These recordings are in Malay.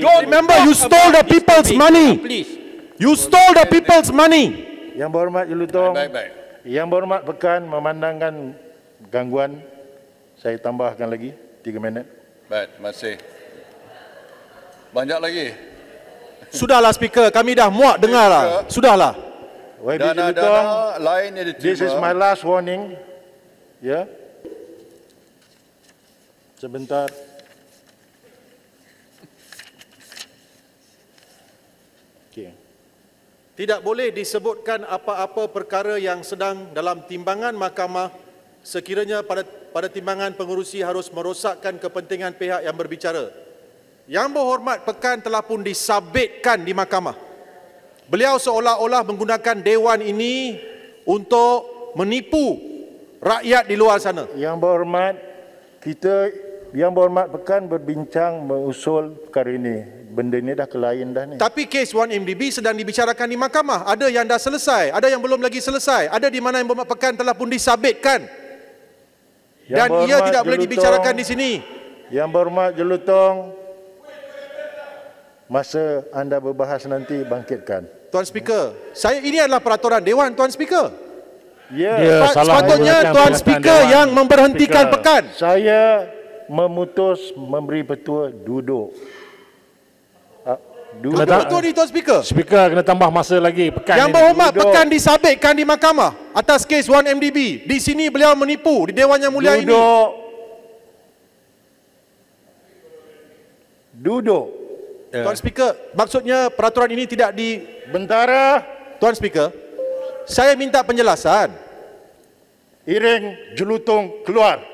Remember, you stole the people's money. You stole the people's money. Yang Berhormat Jelutong, Yang Berhormat Pekan memandangkan gangguan. Saya tambahkan lagi 3 minit. Baik, masih banyak lagi. Sudahlah speaker, kami dah muak dengarlah. Sudahlah. Dana-dana lain yang diterima. This is my last warning. Ya. Sebentar. Okay. Tidak boleh disebutkan apa-apa perkara yang sedang dalam timbangan mahkamah sekiranya pada timbangan pengerusi harus merosakkan kepentingan pihak yang berbicara. Yang Berhormat Pekan telah pun disabitkan di mahkamah. Beliau seolah-olah menggunakan dewan ini untuk menipu rakyat di luar sana. Yang Berhormat, kita Yang Berhormat Pekan berbincang mengusul perkara ini. Benda ni dah kelain dah ni. Tapi kes 1MDB sedang dibicarakan di mahkamah. Ada yang dah selesai, ada yang belum lagi selesai. Ada di mana Yang Berhormat Pekan telah pun disabitkan. Dan ia tidak boleh dibicarakan di sini. Yang Berhormat Jelutong, masa anda berbahas nanti bangkitkan. Tuan Speaker, saya ini adalah peraturan dewan, Tuan Speaker. Ya, sepatutnya Tuan Speaker yang memberhentikan pekan. Saya memutus memberi petua duduk. Tuan Speaker. Speaker kena tambah masa lagi. Pekan Yang Berhormat Pekan disabitkan di mahkamah atas kes 1MDB. Di sini beliau menipu di Dewan Yang Mulia ini. Duduk. Tuan Speaker, maksudnya peraturan ini tidak di... Bentara. Tuan Speaker, saya minta penjelasan. Iring Jelutong keluar.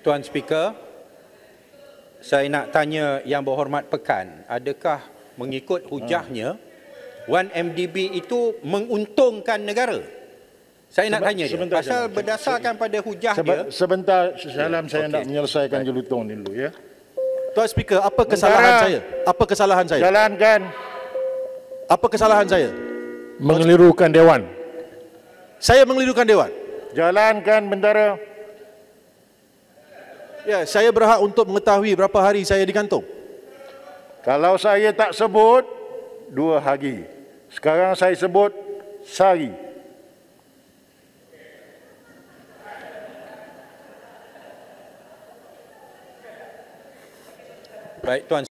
Tuan Speaker, saya nak tanya Yang Berhormat Pekan, adakah mengikut hujahnya 1MDB itu menguntungkan negara? Saya nak tanya dia, pasal berdasarkan pada hujah dia. Sebentar, saya nak menyelesaikan Jelutong ni dulu ya. Tuan Speaker, apa kesalahan saya? Apa kesalahan saya? Jalankan. Apa kesalahan saya? Mengelirukan dewan. Saya mengelirukan dewan. Jalankan bendera. Ya, saya berhak untuk mengetahui berapa hari saya digantung. Kalau saya tak sebut 2 hari. Sekarang saya sebut sehari. Baik, Tuan.